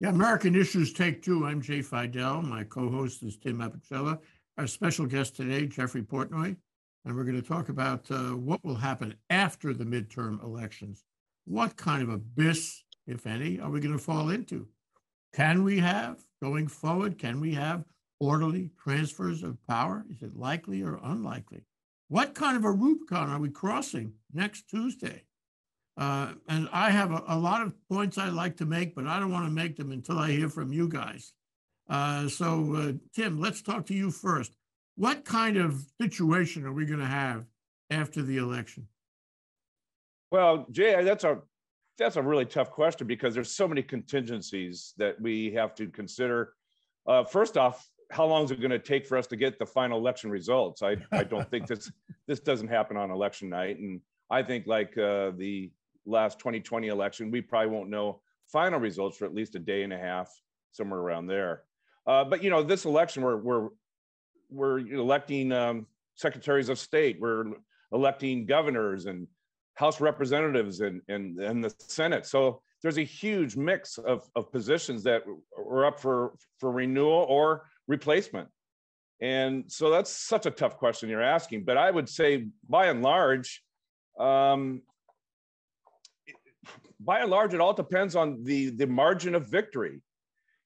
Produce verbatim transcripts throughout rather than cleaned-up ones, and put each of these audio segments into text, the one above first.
Yeah, American Issues Take Two. I'm Jay Fidell. My co-host is Tim Apicella. Our special guest today, Jeffrey Portnoy. And we're going to talk about uh, what will happen after the midterm elections. What kind of abyss, if any, are we going to fall into? Can we have, going forward, can we have orderly transfers of power? Is it likely or unlikely? What kind of a Rubicon are we crossing next Tuesday? Uh, and I have a, a lot of points I like to make, but I don't want to make them until I hear from you guys. Uh, so, uh, Tim, let's talk to you first. What kind of situation are we going to have after the election? Well, Jay, that's a that's a really tough question because there's so many contingencies that we have to consider. Uh, first off, how long is it going to take for us to get the final election results? I, I don't think this this doesn't happen on election night, and I think like uh, the last twenty twenty election, we probably won't know final results for at least a day and a half, somewhere around there. Uh, but you know, this election, we're we're we're electing um, secretaries of state, we're electing governors and House representatives and and and the Senate. So there's a huge mix of of positions that are up for for renewal or replacement. And so that's such a tough question you're asking. But I would say, by and large. Um, by and large, it all depends on the, the margin of victory.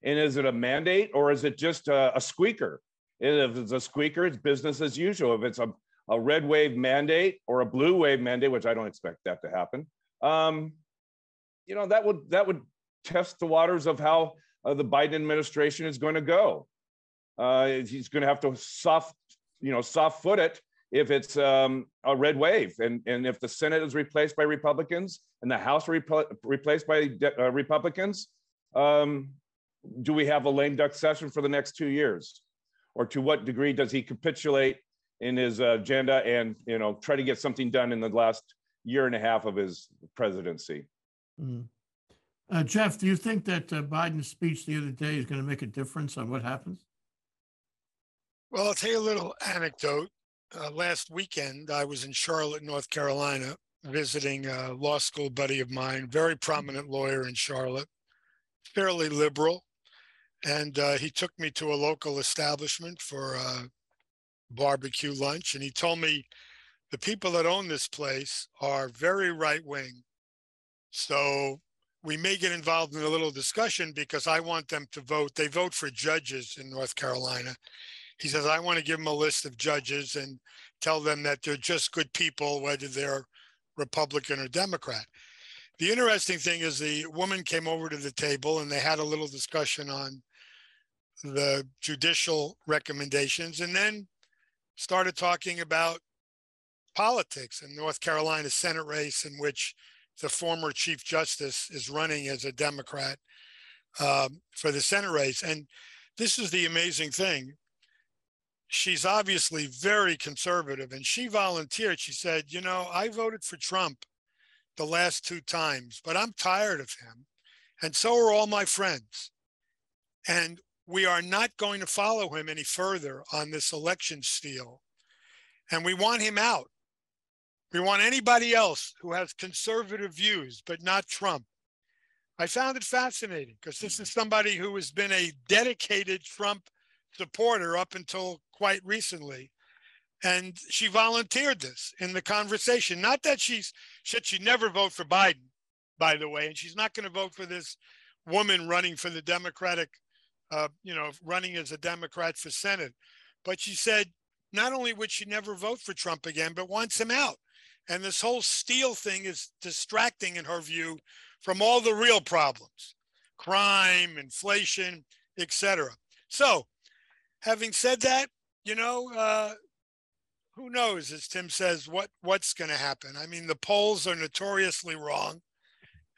And is it a mandate or is it just a, a squeaker? And if it's a squeaker, it's business as usual. If it's a, a red wave mandate or a blue wave mandate, which I don't expect that to happen, um, you know, that would, that would test the waters of how uh, the Biden administration is going to go. Uh, he's going to have to soft, you know, soft foot it. If it's um, a red wave, and, and if the Senate is replaced by Republicans and the House repl- replaced by de- uh, Republicans, um, do we have a lame duck session for the next two years? Or to what degree does he capitulate in his uh, agenda and you know try to get something done in the last year and a half of his presidency? Mm-hmm. Uh, Jeff, do you think that uh, Biden's speech the other day is going to make a difference on what happens? Well, I'll tell you a little anecdote. Uh, last weekend, I was in Charlotte, North Carolina, visiting a law school buddy of mine, very prominent lawyer in Charlotte, fairly liberal. And uh, he took me to a local establishment for a barbecue lunch. And he told me the people that own this place are very right wing. So we may get involved in a little discussion because I want them to vote. They vote for judges in North Carolina. He says, I want to give them a list of judges and tell them that they're just good people, whether they're Republican or Democrat. The interesting thing is the woman came over to the table and they had a little discussion on the judicial recommendations and then started talking about politics in North Carolina Senate race in which the former Chief Justice is running as a Democrat um, for the Senate race. And this is the amazing thing. She's obviously very conservative, and she volunteered. She said, you know, I voted for Trump the last two times, but I'm tired of him, and so are all my friends. And we are not going to follow him any further on this election steal, and we want him out. We want anybody else who has conservative views, but not Trump. I found it fascinating because this is somebody who has been a dedicated Trump supporter up until quite recently, and she volunteered this in the conversation. Not that she's said she never vote for Biden, by the way, and she's not going to vote for this woman running for the Democratic, uh, you know, running as a Democrat for Senate. But she said not only would she never vote for Trump again, but wants him out. And this whole Steele thing is distracting, in her view, from all the real problems: crime, inflation, et cetera. So. Having said that, you know, uh, who knows, as Tim says, what, what's going to happen? I mean, the polls are notoriously wrong.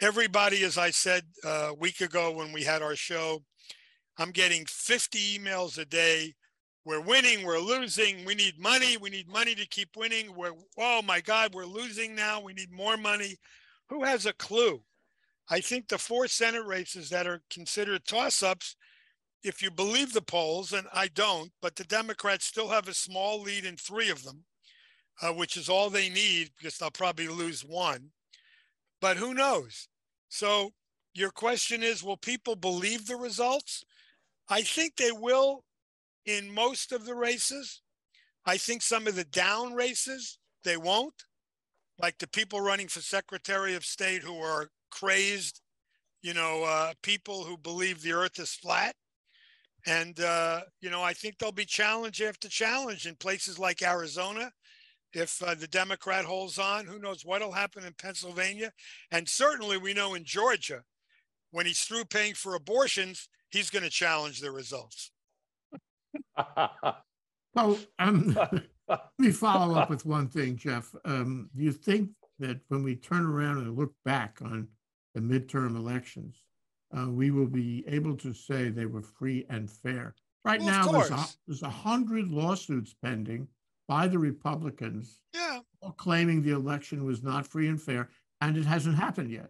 Everybody, as I said uh, a week ago when we had our show, I'm getting fifty emails a day. We're winning, we're losing, we need money, we need money to keep winning. We're, oh my God, we're losing now, we need more money. Who has a clue? I think the four Senate races that are considered toss-ups, if you believe the polls, and I don't, but the Democrats still have a small lead in three of them, uh, which is all they need because they'll probably lose one. But who knows? So Your question is, will people believe the results? I think they will in most of the races. I think some of the down races, they won't. Like the people running for Secretary of State who are crazed, you know, uh, people who believe the earth is flat. And, uh, you know, I think there'll be challenge after challenge in places like Arizona. If uh, the Democrat holds on, who knows what will happen in Pennsylvania. And certainly we know in Georgia, when he's through paying for abortions, he's going to challenge the results. So um, let me follow up with one thing, Jeff. Um, do you think that when we turn around and look back on the midterm elections, uh, we will be able to say they were free and fair? Right well, now, there's a, there's a hundred lawsuits pending by the Republicans, yeah, claiming the election was not free and fair, and it hasn't happened yet.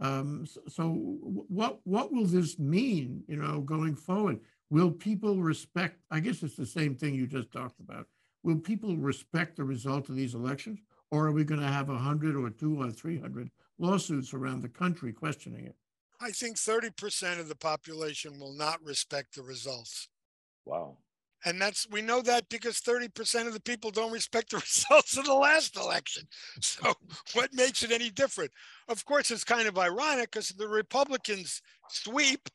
Um, so, so what what will this mean, you know, going forward? Will people respect, I guess it's the same thing you just talked about, will people respect the result of these elections, or are we going to have a hundred or two or three hundred lawsuits around the country questioning it? I think thirty percent of the population will not respect the results. Wow. And that's, we know that because thirty percent of the people don't respect the results of the last election. So what makes it any different? Of course, it's kind of ironic because if the Republicans sweep,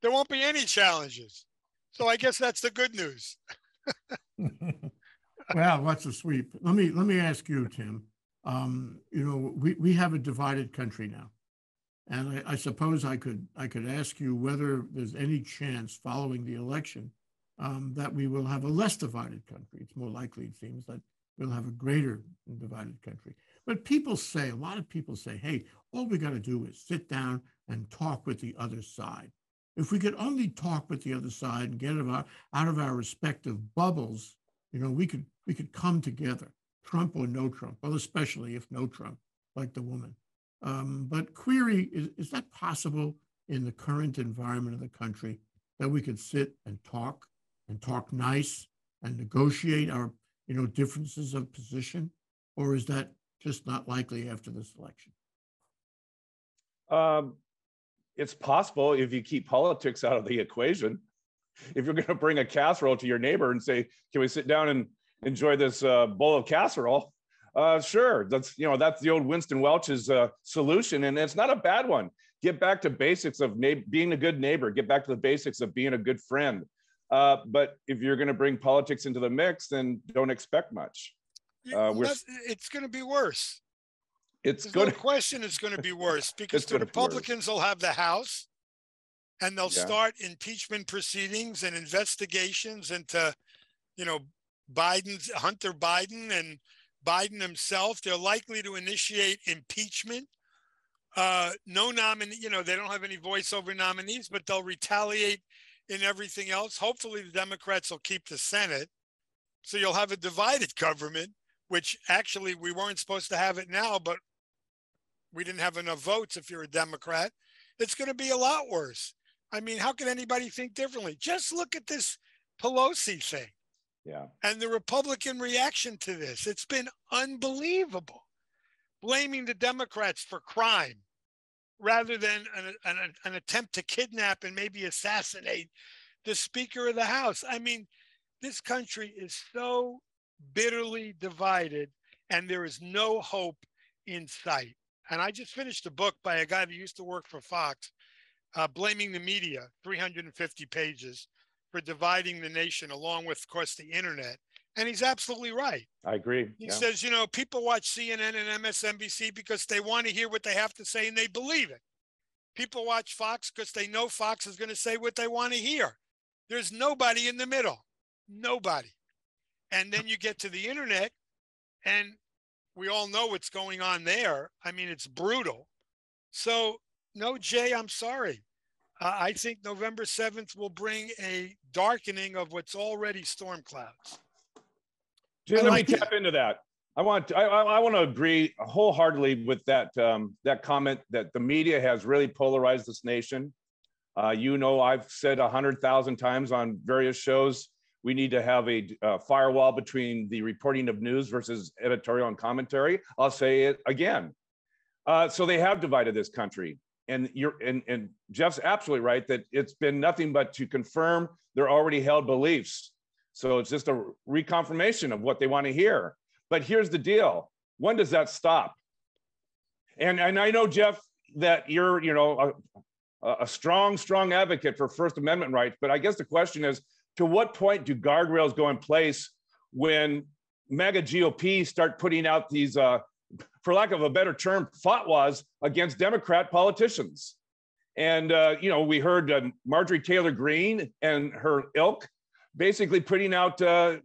there won't be any challenges. So I guess that's the good news. Well, what's a sweep? Let me, let me ask you, Tim. Um, you know, we, we have a divided country now. And I, I suppose I could, I could ask you whether there's any chance following the election Um, that we will have a less divided country. It's more likely, it seems, that we'll have a greater divided country. But people say, a lot of people say, hey, all we got to do is sit down and talk with the other side. If we could only talk with the other side and get about, out of our respective bubbles, you know, we could, we could come together, Trump or no Trump, well, especially if no Trump, like the woman. Um, but query, is, is that possible in the current environment of the country, that we could sit and talk? and talk nice and negotiate our, you know, differences of position? Or is that just not likely after this election? Um, it's possible if you keep politics out of the equation. If you're going to bring a casserole to your neighbor and say, can we sit down and enjoy this uh, bowl of casserole? Uh, sure, that's, you know, that's the old Winston Welch's uh, solution, and it's not a bad one. Get back to basics of being a good neighbor, get back to the basics of being a good friend. Uh, but if you're going to bring politics into the mix, then don't expect much. Uh, we're, it's going to be worse. It's going to no question it's going to be worse because the Republicans will have the House and they'll yeah. start impeachment proceedings and investigations into, you know, Biden's Hunter Biden and Biden himself. They're likely to initiate impeachment. Uh, no nominee, you know, they don't have any voice over nominees, but they'll retaliate in everything else. Hopefully the Democrats will keep the Senate. So you'll have a divided government, which actually we weren't supposed to have it now, but we didn't have enough votes if you're a Democrat. It's going to be a lot worse. I mean, how can anybody think differently? Just look at this Pelosi thing. Yeah. And the Republican reaction to this. It's been unbelievable. Blaming the Democrats for crime, rather than an, an, an attempt to kidnap and maybe assassinate the Speaker of the House. I mean, this country is so bitterly divided and there is no hope in sight. And I just finished a book by a guy who used to work for Fox, uh, Blaming the Media, three hundred fifty pages, for dividing the nation, along with, of course, the internet. And he's absolutely right. I agree. He yeah. says, you know, people watch C N N and M S N B C because they want to hear what they have to say and they believe it. People watch Fox because they know Fox is going to say what they want to hear. There's nobody in the middle. Nobody. And then you get to the internet and we all know what's going on there. I mean, it's brutal. So, no, Jay, I'm sorry. Uh, I think November seventh will bring a darkening of what's already storm clouds. Jay, let me tap into that. I want to, I, I want to agree wholeheartedly with that um, that comment that the media has really polarized this nation. Uh, you know, I've said a hundred thousand times on various shows we need to have a uh, firewall between the reporting of news versus editorial and commentary. I'll say it again. Uh, so they have divided this country. And you're and, and Jeff's absolutely right that it's been nothing but to confirm their already held beliefs. So it's just a reconfirmation of what they want to hear. But here's the deal: when does that stop? And and I know, Jeff, that you're you know a, a strong strong advocate for First Amendment rights. But I guess the question is, to what point do guardrails go in place when mega G O P start putting out these, uh, for lack of a better term, fatwas against Democrat politicians? And, uh, you know, we heard uh, Marjorie Taylor Greene and her ilk basically putting out uh,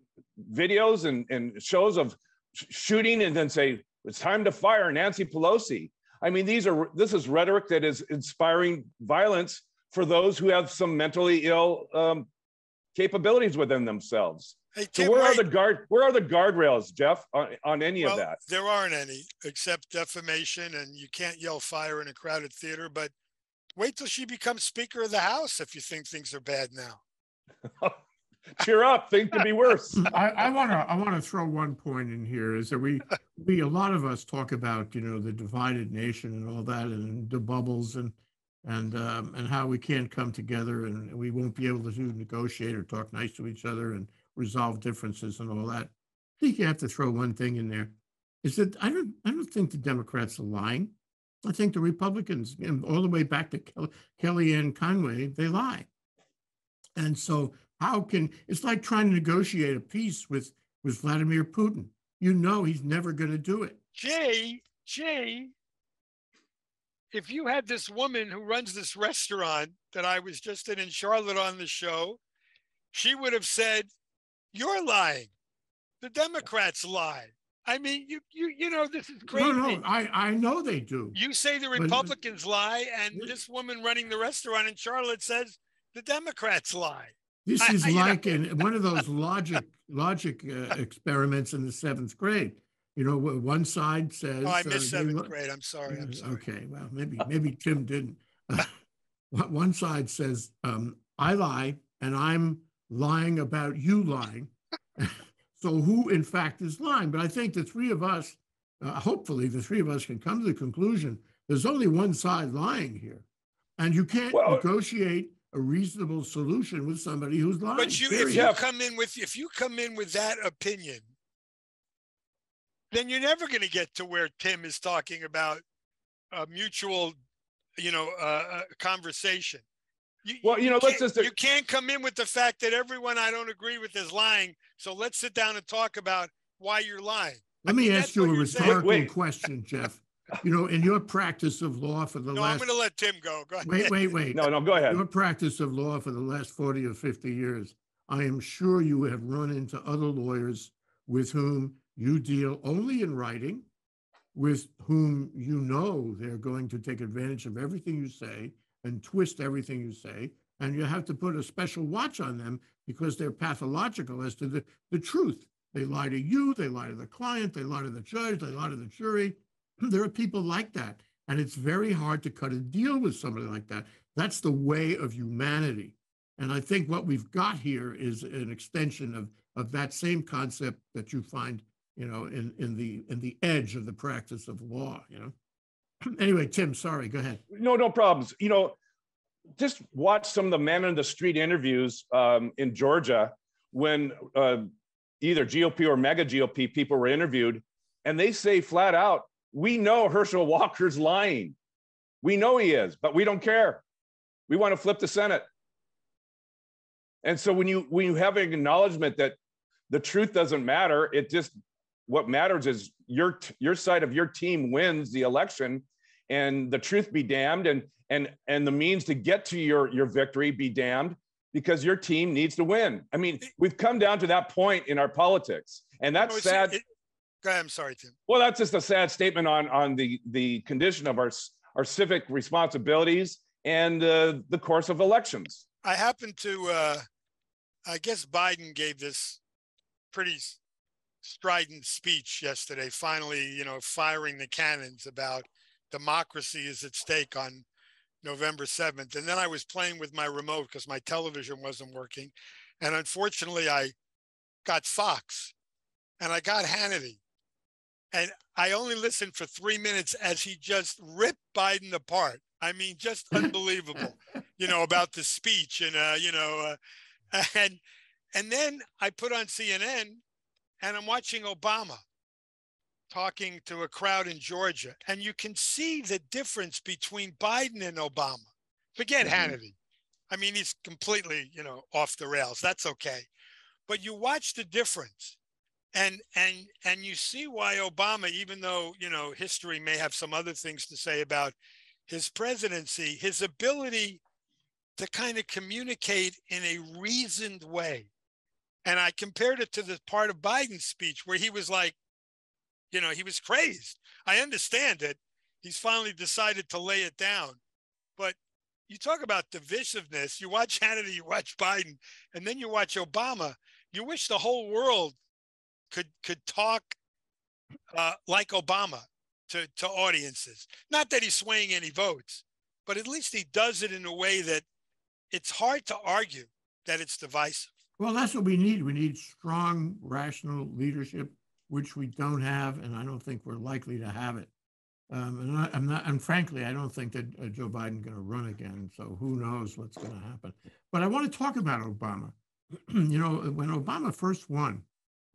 videos and, and shows of sh shooting and then say, it's time to fire Nancy Pelosi. I mean, these are this is rhetoric that is inspiring violence for those who have some mentally ill um, capabilities within themselves. Hey, Tim, so where wait. are the guard? Where are the guardrails, Jeff, on, on any well, of that? There aren't any, except defamation, and you can't yell fire in a crowded theater. But wait till she becomes Speaker of the House if you think things are bad now. Cheer up! Things could be worse. I want to. I want to throw one point in here: is that we we a lot of us talk about you know the divided nation and all that, and the bubbles and and um, and how we can't come together, and we won't be able to negotiate or talk nice to each other, and resolve differences and all that. I think you have to throw one thing in there, is that I don't I don't think the Democrats are lying. I think the Republicans, and all the way back to Kell, Kellyanne Conway, they lie. And so how can, it's like trying to negotiate a peace with, with Vladimir Putin. You know he's never going to do it. Jay, Jay, if you had this woman who runs this restaurant that I was just in in Charlotte on the show, she would have said, "You're lying. The Democrats lie." I mean, you you you know this is crazy. No, no, I I know they do. You say the Republicans but, lie, and this, this woman running the restaurant in Charlotte says the Democrats lie. This I, is I, like an, one of those logic logic uh, experiments in the seventh grade. You know, one side says. Oh, I missed uh, seventh grade. I'm sorry. I'm sorry. Okay, well, maybe maybe Tim didn't. Uh, one side says um, I lie, and I'm lying about you lying. So who in fact is lying? But I think the three of us, uh, hopefully the three of us can come to the conclusion, there's only one side lying here. And you can't well, negotiate a reasonable solution with somebody who's lying. But you, if you come in with, if you come in with that opinion, then you're never going to get to where Tim is talking about a mutual, you know, uh, conversation. You, well, you know, let's just you can't come in with the fact that everyone I don't agree with is lying. So let's sit down and talk about why you're lying. Let I mean, me ask you a rhetorical wait, wait. question, Jeff. You know, in your practice of law for the no, last. No, I'm going to let Tim go. Go ahead. Wait, wait, wait. No, no, go ahead. Your practice of law for the last forty or fifty years, I am sure you have run into other lawyers with whom you deal only in writing, with whom you know they're going to take advantage of everything you say and twist everything you say, and you have to put a special watch on them because they're pathological as to the, the truth. They lie to you, they lie to the client, they lie to the judge, they lie to the jury. There are people like that, and it's very hard to cut a deal with somebody like that. That's the way of humanity. And I think what we've got here is an extension of, of that same concept that you find, you know, in, in, the, in the edge of the practice of law, you know? Anyway, Tim, sorry, go ahead. No, no problems. You know, just watch some of the man on the street interviews um, in Georgia when uh, either G O P or mega G O P people were interviewed, and they say flat out, we know Herschel Walker's lying. We know he is, but we don't care. We want to flip the Senate. And so when you, when you have an acknowledgement that the truth doesn't matter, it just, what matters is your your side of your team wins the election, and the truth be damned, and and and the means to get to your your victory be damned, because your team needs to win. I mean, we've come down to that point in our politics, and that's no, sad. It, it, I'm sorry, Tim. Well, that's just a sad statement on on the the condition of our our civic responsibilities and uh, the course of elections. I happen to, uh, I guess Biden gave this pretty strident speech yesterday, finally, you know, firing the cannons about democracy is at stake on November seventh. And then I was playing with my remote because my television wasn't working. And unfortunately, I got Fox and I got Hannity. And I only listened for three minutes as he just ripped Biden apart. I mean, just unbelievable, you know, about the speech and, uh, you know, uh, and, and then I put on C N N and I'm watching Obama talking to a crowd in Georgia. And you can see the difference between Biden and Obama. Forget mm-hmm. Hannity. I mean, he's completely, you know, off the rails. That's okay. But you watch the difference. And and and you see why Obama, even though, you know, history may have some other things to say about his presidency, his ability to kind of communicate in a reasoned way. And I compared it to the part of Biden's speech where he was like, you know, he was crazed. I understand it. He's finally decided to lay it down. But you talk about divisiveness. You watch Hannity, you watch Biden, and then you watch Obama. You wish the whole world could could talk uh, like Obama to, to audiences. Not that he's swaying any votes, but at least he does it in a way that it's hard to argue that it's divisive. Well, that's what we need. We need strong, rational leadership, which we don't have, and I don't think we're likely to have it. Um, and, I, I'm not, and frankly, I don't think that uh, Joe Biden's going to run again, so who knows what's going to happen. But I want to talk about Obama. You know, when Obama first won,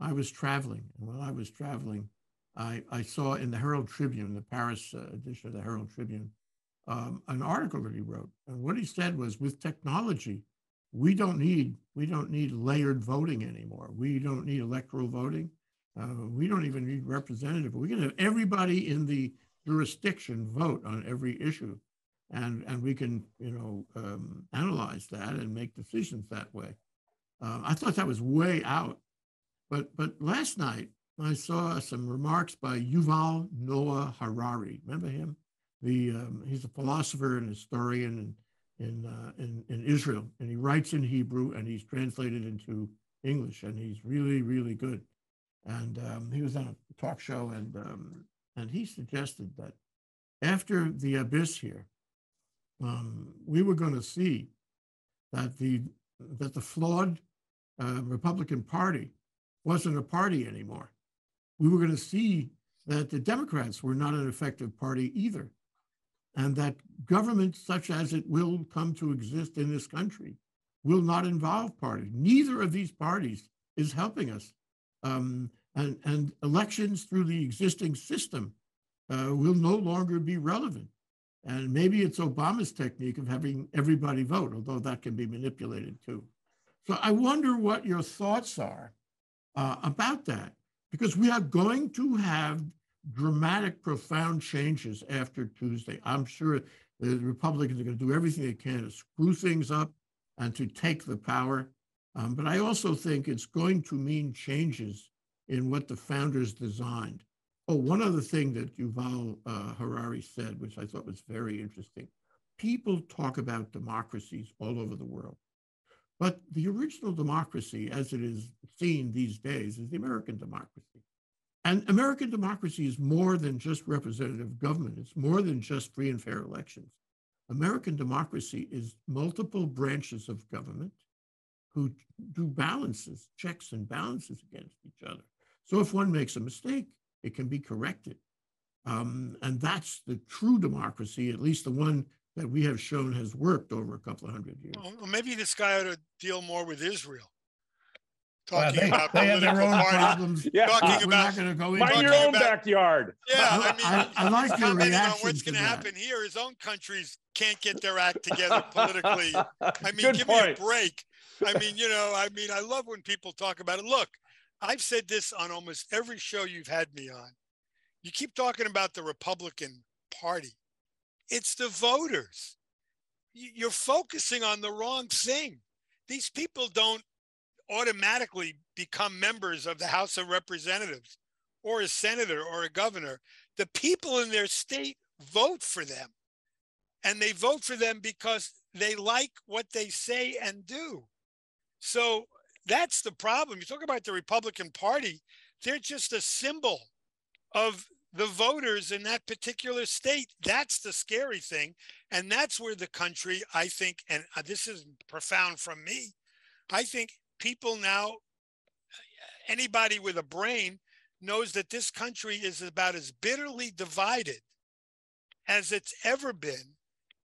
I was traveling. And while I was traveling, I, I saw in the Herald Tribune, the Paris uh, edition of the Herald Tribune, um, an article that he wrote. And what he said was, with technology, we don't need, we don't need layered voting anymore. We don't need electoral voting. Uh, we don't even need representative. We can have everybody in the jurisdiction vote on every issue, and and we can you know um, analyze that and make decisions that way. Uh, I thought that was way out, but but last night I saw some remarks by Yuval Noah Harari. Remember him? The um, he's a philosopher and historian in in, uh, in in Israel, and he writes in Hebrew and he's translated into English, and he's really really good. And um, he was on a talk show, and um, and he suggested that after the abyss here, um, we were going to see that the that the flawed uh, Republican Party wasn't a party anymore. We were going to see that the Democrats were not an effective party either, and that government, such as it will come to exist in this country, will not involve parties. Neither of these parties is helping us. Um, and, and elections through the existing system uh, will no longer be relevant. And maybe it's Obama's technique of having everybody vote, although that can be manipulated too. So I wonder what your thoughts are uh, about that, because we are going to have dramatic, profound changes after Tuesday. I'm sure the Republicans are going to do everything they can to screw things up and to take the power. Um, but I also think it's going to mean changes in what the founders designed. Oh, one other thing that Yuval uh, Harari said, which I thought was very interesting. People talk about democracies all over the world, but the original democracy, as it is seen these days, is the American democracy. And American democracy is more than just representative government. It's more than just free and fair elections. American democracy is multiple branches of government who do balances, checks and balances against each other. So if one makes a mistake, it can be corrected. Um, and that's the true democracy, at least the one that we have shown has worked over a couple of hundred years. Well, maybe this guy ought to deal more with Israel. Talking uh, they, about they have their own party. Problems. Yeah. Talking uh, about, we're not go mind your own about, backyard. Yeah, I mean, I, I like your reaction on what's going to happen here. His own countries can't get their act together politically. I mean, Good give point. me a break. I mean, you know, I mean, I love when people talk about it. Look, I've said this on almost every show you've had me on. You keep talking about the Republican Party. It's the voters. You're focusing on the wrong thing. These people don't automatically become members of the House of Representatives or a senator or a governor. The people in their state vote for them. And they vote for them because they like what they say and do. So that's the problem. You talk about the Republican Party, they're just a symbol of the voters in that particular state. That's the scary thing. And that's where the country, I think, and this is profound from me, I think people now, anybody with a brain knows that this country is about as bitterly divided as it's ever been.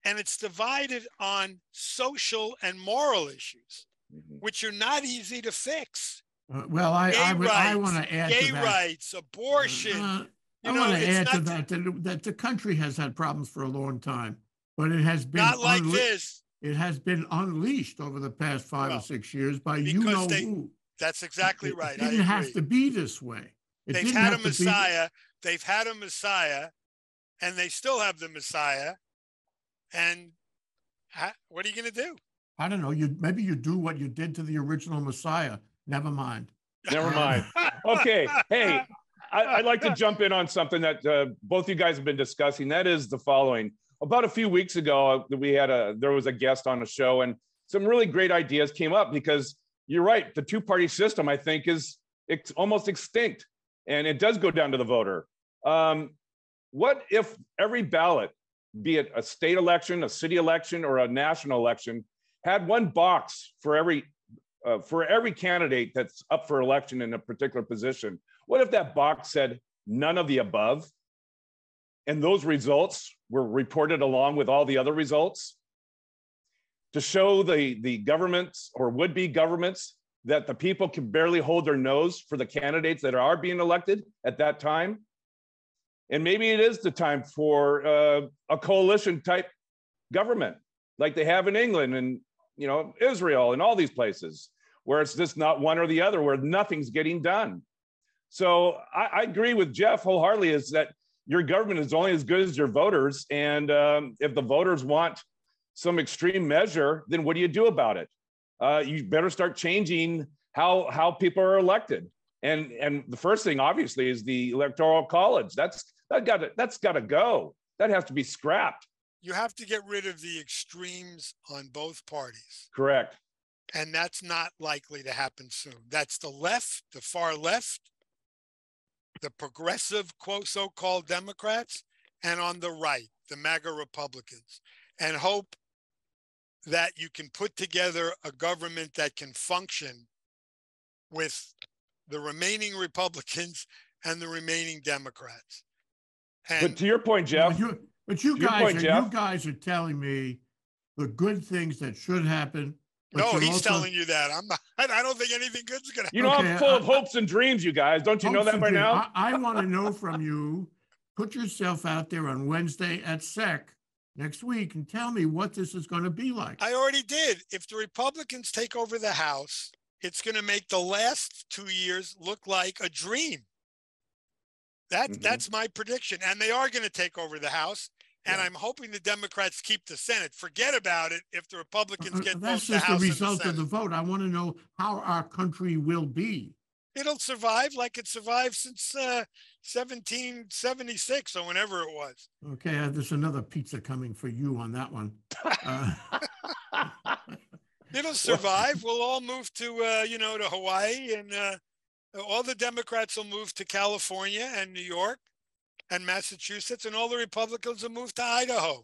and it's divided on social and moral issues, mm-hmm. which are not easy to fix. Uh, well, I, I, I want to add gay to that. rights, abortion. Uh, I want to add to that, that that the country has had problems for a long time, but it has been not like this. It has been unleashed over the past five well, or six years by you know they, who. That's exactly right. It didn't I have to be this way. It They've had a messiah. They've had a messiah, and they still have the messiah. And how, what are you going to do? I don't know. You maybe you do what you did to the original messiah. Never mind. Never mind. Okay. Hey, I, I'd like to jump in on something that uh, both you guys have been discussing. That is the following. About a few weeks ago, we had a there was a guest on a show, and some really great ideas came up because you're right. The two-party system, I think, is it's almost extinct, and it does go down to the voter. Um, what if every ballot, be it a state election, a city election, or a national election, had one box for every uh, for every candidate that's up for election in a particular position? What if that box said none of the above? And those results were reported along with all the other results to show the, the governments or would-be governments that the people can barely hold their nose for the candidates that are being elected at that time. And maybe it is the time for uh, a coalition type government like they have in England and you know Israel and all these places where it's just not one or the other, where nothing's getting done. So I, I agree with Jeff wholeheartedly is that your government is only as good as your voters. And um, if the voters want some extreme measure, then what do you do about it? Uh, you better start changing how how people are elected. And and the first thing, obviously, is the Electoral College. That's that got to, that's got to go. That has to be scrapped. You have to get rid of the extremes on both parties. Correct. And that's not likely to happen soon. That's the left, the far left, the progressive, quote, so-called Democrats, and on the right, the MAGA Republicans, and hope that you can put together a government that can function with the remaining Republicans and the remaining Democrats. And but to your point, Jeff. You, but you guys, point, are, Jeff, you guys are telling me the good things that should happen. But no, he's also telling you that. I'm not, I don't think anything good's going to happen. You know, okay, I'm full I, of hopes and dreams, you guys. Don't you know that by now? I, I want to know from you. Put yourself out there on Wednesday at S E C next week and tell me what this is going to be like. I already did. If the Republicans take over the House, it's going to make the last two years look like a dream. That, mm-hmm. That's my prediction. And they are going to take over the House. And I'm hoping the Democrats keep the Senate. Forget about it if the Republicans get both the House and the Senate. That's just the result of the vote. I want to know how our country will be. It'll survive like it survived since uh, seventeen seventy-six or whenever it was. Okay, uh, there's another pizza coming for you on that one. Uh, It'll survive. We'll all move to, uh, you know, to Hawaii, and uh, all the Democrats will move to California and New York and Massachusetts, and all the Republicans will move to Idaho.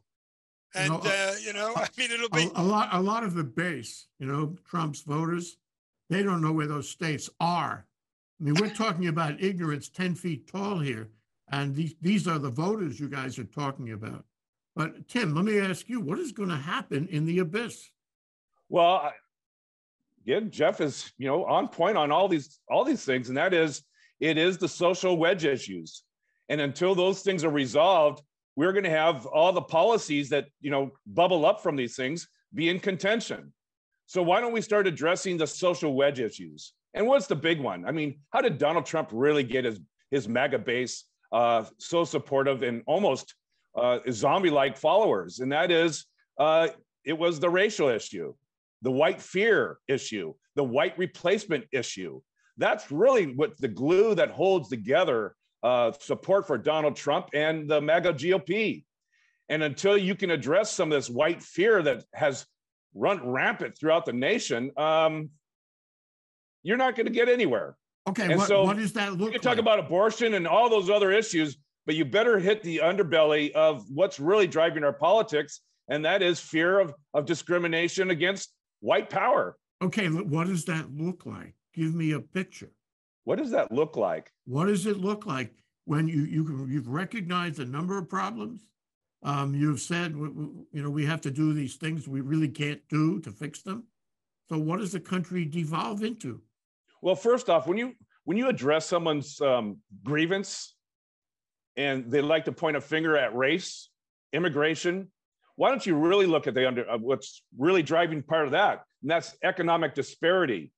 And, you know, uh, you know I mean, it'll be... A, a, lot, a lot of the base, you know, Trump's voters, they don't know where those states are. I mean, we're talking about ignorance ten feet tall here, and these, these are the voters you guys are talking about. But, Tim, let me ask you, what is going to happen in the abyss? Well, again, Jeff is, you know, on point on all these all these things, and that is, it is the social wedge issues. And until those things are resolved, we're going to have all the policies that, you know, bubble up from these things be in contention. So why don't we start addressing the social wedge issues? And what's the big one? I mean, how did Donald Trump really get his, his MAGA base uh, so supportive and almost uh, zombie-like followers? And that is, uh, it was the racial issue, the white fear issue, the white replacement issue. That's really what the glue that holds together Uh, support for Donald Trump and the MAGA G O P. And until you can address some of this white fear that has run rampant throughout the nation, um, you're not going to get anywhere. Okay, and what, so what does that look like? You talk about abortion and all those other issues, but you better hit the underbelly of what's really driving our politics, and that is fear of, of discrimination against white power. Okay, what does that look like? Give me a picture. What does that look like? What does it look like when you, you, you've recognized a number of problems Um, you've said, you know, we have to do these things we really can't do to fix them. So what does the country devolve into? Well, first off, when you when you address someone's um, grievance and they like to point a finger at race, immigration, why don't you really look at the under uh, what's really driving part of that? And that's economic disparity.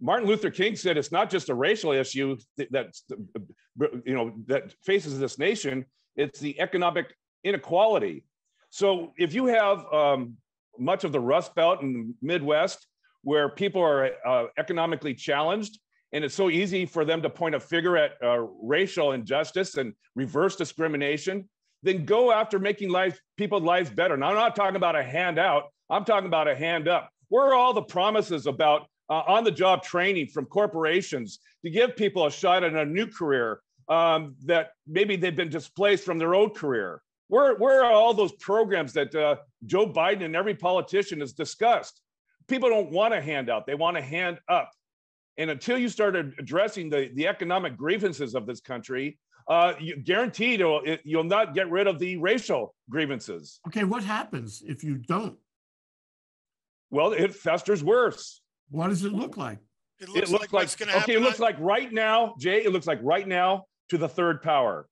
Martin Luther King said it's not just a racial issue that, you know, that faces this nation, it's the economic inequality. So if you have um, much of the Rust Belt and Midwest where people are uh, economically challenged, and it's so easy for them to point a finger at uh, racial injustice and reverse discrimination, then go after making life, people's lives better. Now, I'm not talking about a handout, I'm talking about a hand up. Where are all the promises about Uh, on-the-job training from corporations to give people a shot at a new career um, that maybe they've been displaced from their old career? Where, where are all those programs that uh, Joe Biden and every politician has discussed? People don't want a handout, they want a hand up. And until you start addressing the, the economic grievances of this country, uh, you, guaranteed you'll, you'll not get rid of the racial grievances. Okay, what happens if you don't? Well, it festers worse. What does it look like? It looks, it looks like, like what's going to happen. Okay, it looks like right now, Jay, it looks like right now to the third power.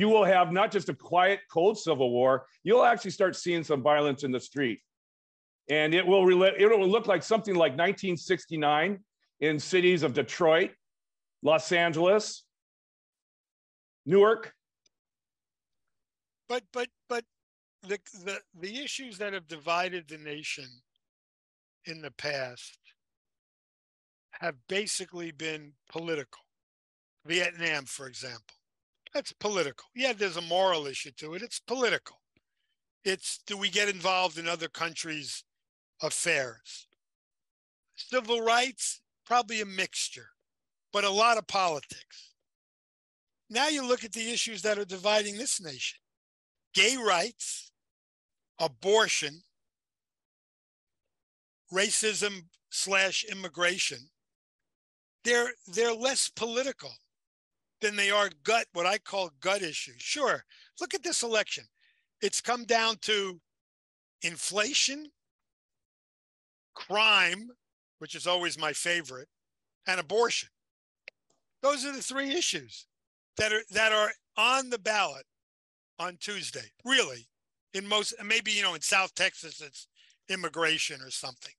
You will have not just a quiet, cold civil war, you'll actually start seeing some violence in the street. And it will, it will look like something like nineteen sixty-nine in cities of Detroit, Los Angeles, Newark. But, but, but the, the, the issues that have divided the nation in the past have basically been political. Vietnam, for example, that's political. Yeah, there's a moral issue to it. It's political. It's, do we get involved in other countries' affairs? Civil rights, probably a mixture, but a lot of politics. Now you look at the issues that are dividing this nation. Gay rights, abortion, racism slash immigration, they're, they're less political than they are gut, what I call gut issues. Sure, look at this election. It's come down to inflation, crime, which is always my favorite, and abortion. Those are the three issues that are, that are on the ballot on Tuesday, really. In most, maybe, you know, in South Texas, it's immigration or something.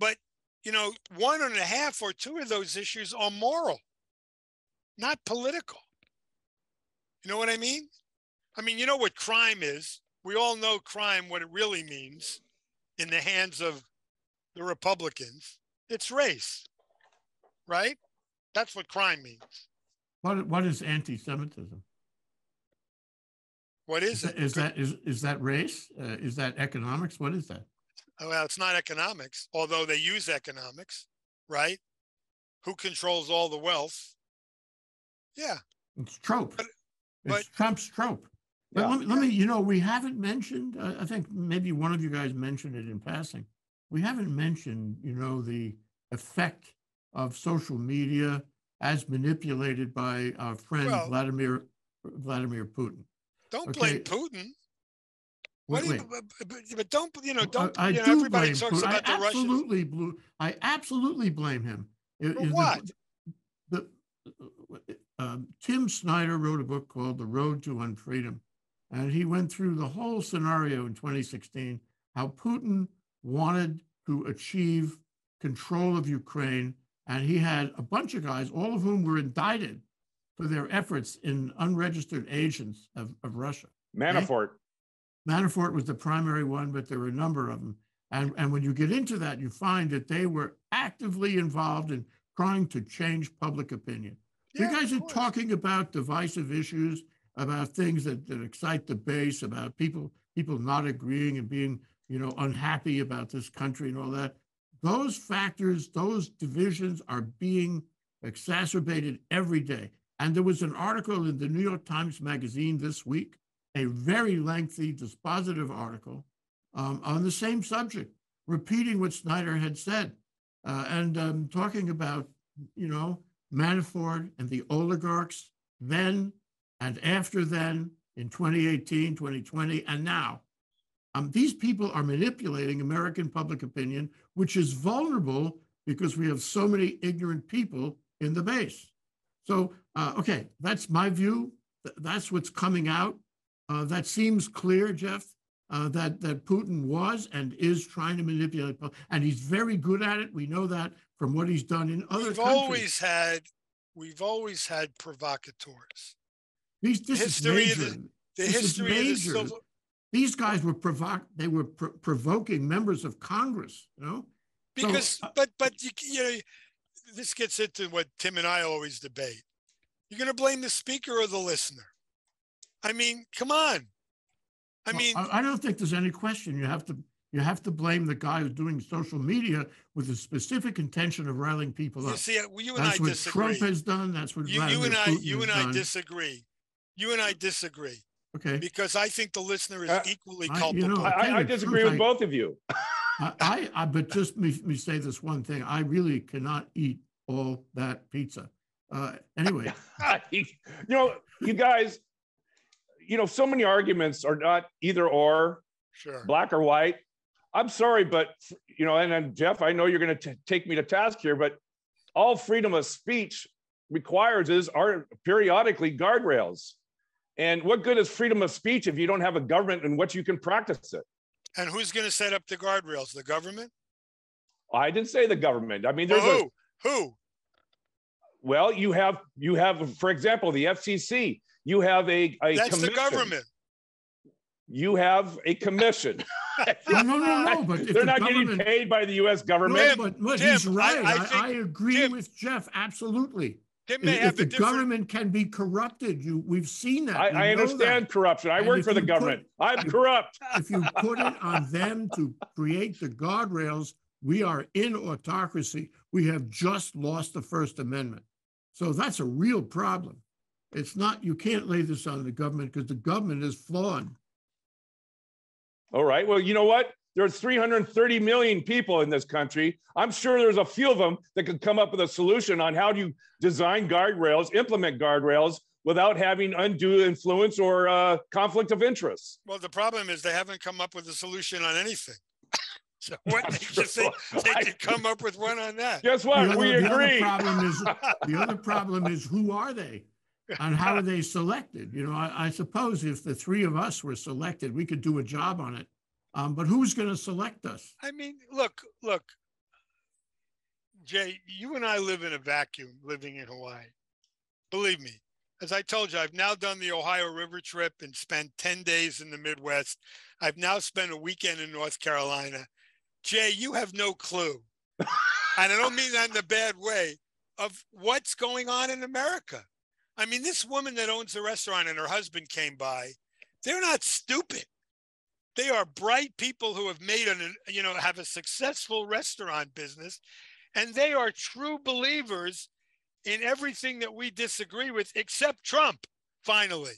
But, you know, one and a half or two of those issues are moral, not political. You know what I mean? I mean, you know what crime is. We all know crime, what it really means in the hands of the Republicans. It's race, right? That's what crime means. What, what is anti-Semitism? What is, is it? That, is, that, is, is that race? Uh, is that economics? What is that? Well, it's not economics, although they use economics, right? Who controls all the wealth? Yeah. It's trope. But, but, it's Trump's trope. But yeah, let, me, yeah. let me, you know, we haven't mentioned, uh, I think maybe one of you guys mentioned it in passing. We haven't mentioned, you know, the effect of social media as manipulated by our friend well, Vladimir Vladimir Putin. Don't okay. blame Putin. What wait, do you, but, but don't, you know, don't, I, I you know, do everybody talks Putin. about I the absolutely Russians. Blew, I absolutely blame him. For what? The, the, um, Tim Snyder wrote a book called The Road to Unfreedom, and he went through the whole scenario in twenty sixteen, how Putin wanted to achieve control of Ukraine, and he had a bunch of guys, all of whom were indicted for their efforts in unregistered agents of, of Russia. Manafort. Okay? Manafort was the primary one, but there were a number of them. And, and when you get into that, you find that they were actively involved in trying to change public opinion. Yeah, you guys are talking about divisive issues, about things that, that excite the base, about people, people not agreeing and being, you know, unhappy about this country and all that. Those factors, those divisions are being exacerbated every day. And there was an article in the New York Times Magazine this week, a very lengthy, dispositive article um, on the same subject, repeating what Snyder had said uh, and um, talking about, you know, Manafort and the oligarchs then and after then in twenty eighteen, twenty twenty, and now. Um, these people are manipulating American public opinion, which is vulnerable because we have so many ignorant people in the base. So, uh, okay, that's my view. That's what's coming out. Uh, that seems clear, Jeff, uh, that, that Putin was and is trying to manipulate. And he's very good at it. We know that from what he's done in other we've countries. Always had, we've always had provocateurs. These, this history is major. Of the, the this history is major. Of the civil- These guys were provoc. They were pr- provoking members of Congress, you know. Because, so, uh, but, but you, you know, this gets into what Tim and I always debate. You're going to blame the speaker or the listener? I mean, come on. I well, mean, I, I don't think there's any question. You have to, you have to blame the guy who's doing social media with a specific intention of riling people you up. See, you and that's I what disagree. Trump has done. That's what you, you and I, Putin you and I done. disagree. You and I disagree. Okay. Because I think the listener is uh, equally culpable. I, you know, I, I disagree truth, with I, both of you. I, I, I, but just me, me say this one thing. I really cannot eat all that pizza. Uh, anyway. you know, you guys, you know, so many arguments are not either or, sure. black or white. I'm sorry, but, you know, and, and Jeff, I know you're going to take me to task here, but all freedom of speech requires is are periodically guardrails. And what good is freedom of speech if you don't have a government in which you can practice it? And who's going to set up the guardrails? The government? I didn't say the government. I mean, there's well, who? A, who? Well, you have you have, for example, the F C C. You have a, a That's commission. That's the government. You have a commission. no, no, no, no. But they're the not getting paid by the U S government. No, but, but Tim, he's right. I, I, think, I agree Tim, with Jeff. Absolutely. It may if have the different... government can be corrupted, you we've seen that. I, I understand that. corruption. I and work for the government. Put, I'm if, corrupt. If you put it on them to create the guardrails, we are in autocracy. We have just lost the First Amendment. So that's a real problem. It's not, you can't lay this on the government because the government is flawed. All right. Well, you know what? There's three hundred thirty million people in this country. I'm sure there's a few of them that could come up with a solution on how do you design guardrails, implement guardrails without having undue influence or uh, conflict of interest. Well, the problem is they haven't come up with a solution on anything. So what makes you think they could come up with one on that? Guess what? The other, we agree. The other, problem is, the other problem is who are they? And how are they selected? You know, I, I suppose if the three of us were selected, we could do a job on it. Um, but who's going to select us? I mean, look, look, Jay, you and I live in a vacuum living in Hawaii. Believe me, as I told you, I've now done the Ohio River trip and spent ten days in the Midwest. I've now spent a weekend in North Carolina. Jay, you have no clue. And I don't mean that in a bad way of what's going on in America. I mean, this woman that owns the restaurant and her husband came by, they're not stupid. They are bright people who have made an, you know, have a successful restaurant business, and they are true believers in everything that we disagree with, except Trump, finally.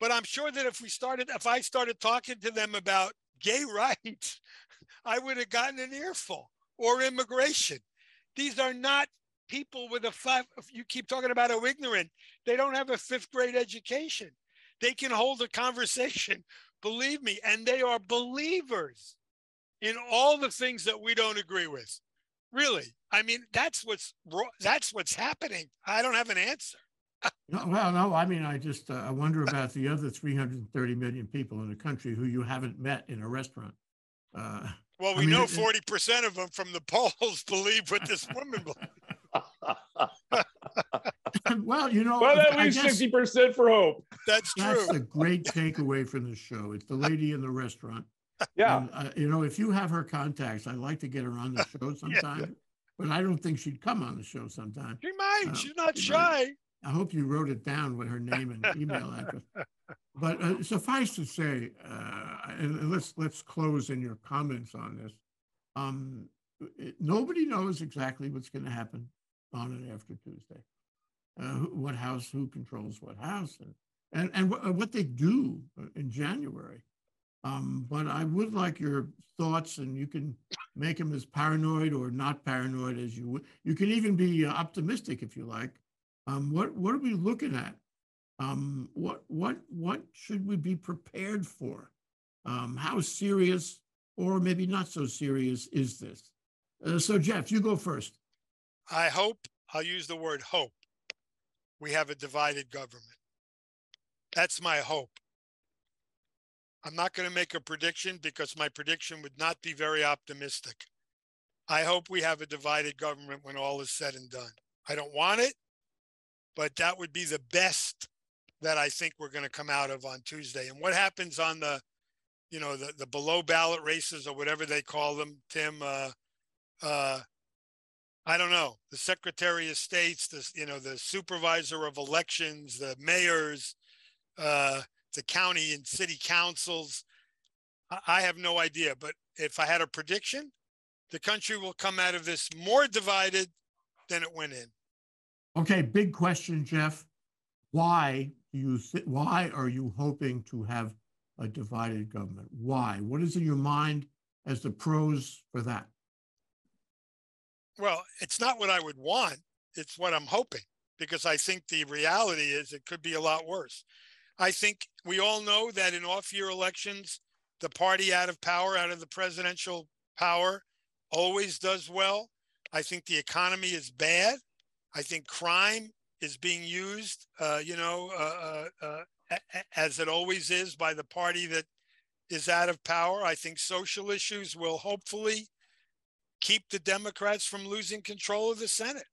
But I'm sure that if we started, if I started talking to them about gay rights, I would have gotten an earful, or immigration. These are not people with a five, you keep talking about how ignorant, they don't have a fifth grade education. They can hold a conversation. Believe me, and they are believers in all the things that we don't agree with. Really, I mean, that's what's that's what's happening. I don't have an answer. no, well, no, I mean, I just uh, I wonder about the other three hundred thirty million people in the country who you haven't met in a restaurant. Uh, well, we I mean, know forty percent of them from the polls believe what this woman believes. Well, you know, well, that leaves sixty percent for hope. That's true. That's a great takeaway from the show. It's the lady in the restaurant. Yeah. And, uh, you know, if you have her contacts, I'd like to get her on the show sometime, yeah. But I don't think she'd come on the show sometime. She might. Uh, She's not shy. Might. I hope you wrote it down with her name and email address. But uh, suffice to say, uh, and let's let's close in your comments on this. Um, it, nobody knows exactly what's going to happen on and after Tuesday. Uh, what house, who controls what house, and and, and w- what they do in January. Um, but I would like your thoughts, and you can make them as paranoid or not paranoid as you would. You can even be optimistic if you like. Um, what what are we looking at? Um, what, what, what should we be prepared for? Um, how serious, or maybe not so serious, is this? Uh, so, Jeff, you go first. I hope, I'll use the word hope, we have a divided government. That's my hope. I'm not going to make a prediction because my prediction would not be very optimistic. I hope we have a divided government when all is said and done. I don't want it, but that would be the best that I think we're going to come out of on Tuesday. And what happens on the, you know, the, the below ballot races or whatever they call them, Tim, uh, uh, I don't know, the Secretary of States, the, you know, the supervisor of elections, the mayors, uh, the county and city councils. I have no idea, but if I had a prediction, the country will come out of this more divided than it went in. Okay, big question, Jeff. Why do you th- why are you hoping to have a divided government? Why? What is in your mind as the pros for that? Well, it's not what I would want. It's what I'm hoping, because I think the reality is it could be a lot worse. I think we all know that in off-year elections, the party out of power, out of the presidential power, always does well. I think the economy is bad. I think crime is being used, uh, you know, uh, uh, uh, as it always is, by the party that is out of power. I think social issues will hopefully keep the Democrats from losing control of the Senate.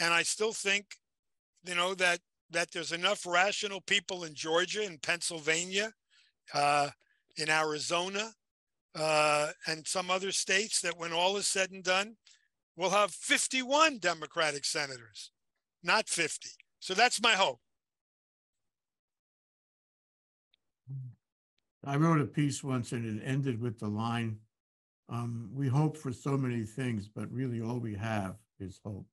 And I still think, you know, that that there's enough rational people in Georgia and Pennsylvania, uh, in Arizona, uh, and some other states that when all is said and done, we'll have fifty-one Democratic senators, not fifty. So that's my hope. I wrote a piece once and it ended with the line, um, we hope for so many things, but really all we have is hope.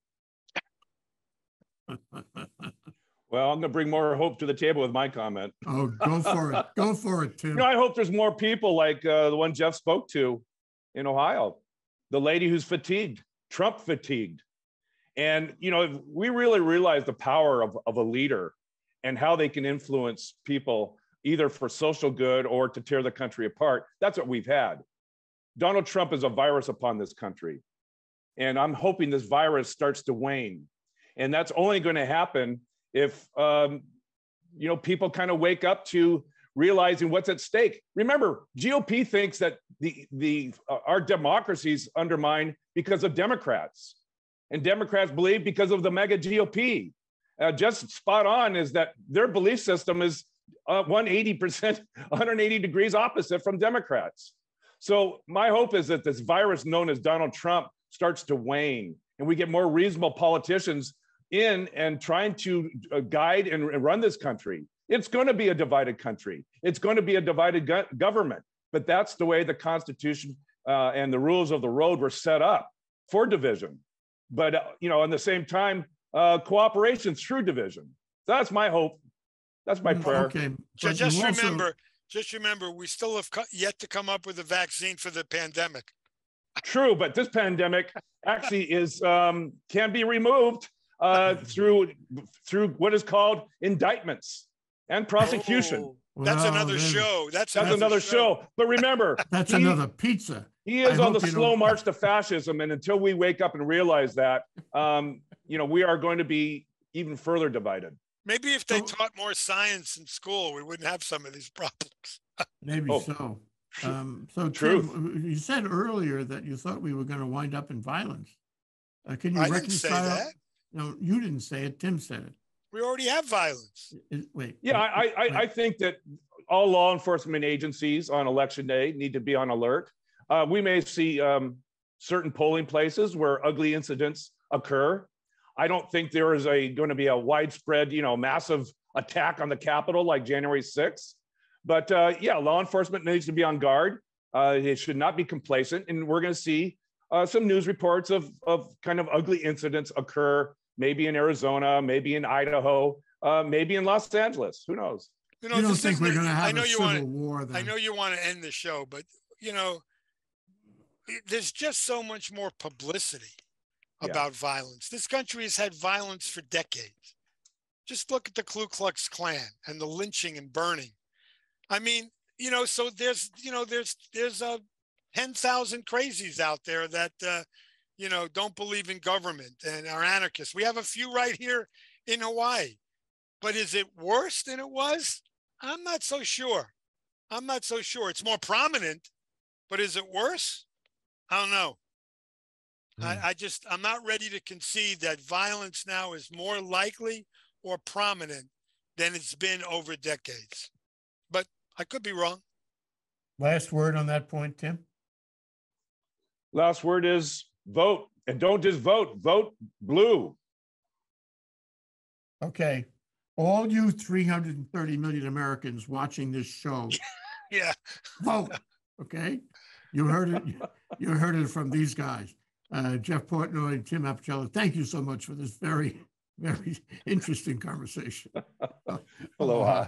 Well, I'm going to bring more hope to the table with my comment. Oh, go for it. Go for it, Tim. You know, I hope there's more people like uh, the one Jeff spoke to in Ohio, the lady who's fatigued, Trump fatigued. And, you know, if we really realize the power of, of a leader and how they can influence people either for social good or to tear the country apart. That's what we've had. Donald Trump is a virus upon this country. And I'm hoping this virus starts to wane. And that's only going to happen if, um, you know, people kind of wake up to realizing what's at stake. Remember, G O P thinks that the, the, uh, our democracy's undermined because of Democrats. And Democrats believe because of the mega G O P. Uh, just spot on is that their belief system is uh, one hundred eighty percent, one hundred eighty degrees opposite from Democrats. So my hope is that this virus known as Donald Trump starts to wane and we get more reasonable politicians in and trying to guide and run this country. It's going to be a divided country. It's going to be a divided go- government. But that's the way the Constitution uh, and the rules of the road were set up for division. But, uh, you know, at the same time, uh, cooperation through division. That's my hope. That's my prayer. Okay. Just, just remember, also... just remember, we still have co- yet to come up with a vaccine for the pandemic. True, but this pandemic actually is um, can be removed. Uh, through through what is called indictments and prosecution. Oh, well, that's another show. That's, that's another, another show. show. But remember, that's he, another pizza. He is I on the slow don't... march to fascism, and until we wake up and realize that, um, you know, we are going to be even further divided. Maybe if they so, taught more science in school, we wouldn't have some of these problems. Maybe oh. so. Um, so, Truth. Tim, you said earlier that you thought we were going to wind up in violence. Uh, can you I reconcile? Didn't say that. No, you didn't say it. Tim said it. We already have violence. Wait. Yeah, wait, I, I, wait. I think that all law enforcement agencies on election day need to be on alert. Uh, we may see um, certain polling places where ugly incidents occur. I don't think there is a going to be a widespread, you know, massive attack on the Capitol like January sixth. But uh, yeah, law enforcement needs to be on guard. Uh, it should not be complacent, and we're going to see uh, some news reports of of kind of ugly incidents occur. Maybe in Arizona, maybe in Idaho, uh, maybe in Los Angeles. Who knows? You, know, you don't think we're going to have a civil wanna, war then. I know you want to end the show, but, you know, it, there's just so much more publicity yeah. about violence. This country has had violence for decades. Just look at the Ku Klux Klan and the lynching and burning. I mean, you know, so there's, you know, there's, there's a uh, ten thousand crazies out there that, uh, you know, don't believe in government and are anarchists. We have a few right here in Hawaii, but is it worse than it was? I'm not so sure. I'm not so sure. It's more prominent, but is it worse? I don't know. Mm. I, I just, I'm not ready to concede that violence now is more likely or prominent than it's been over decades, but I could be wrong. Last word on that point, Tim? Last word is vote, and don't just vote, vote blue. Okay, all you three hundred thirty million Americans watching this show, yeah, vote, okay? You heard it, you heard it from these guys. Uh, Jeff Portnoy and Tim Apicella, thank you so much for this very, very interesting conversation. Aloha.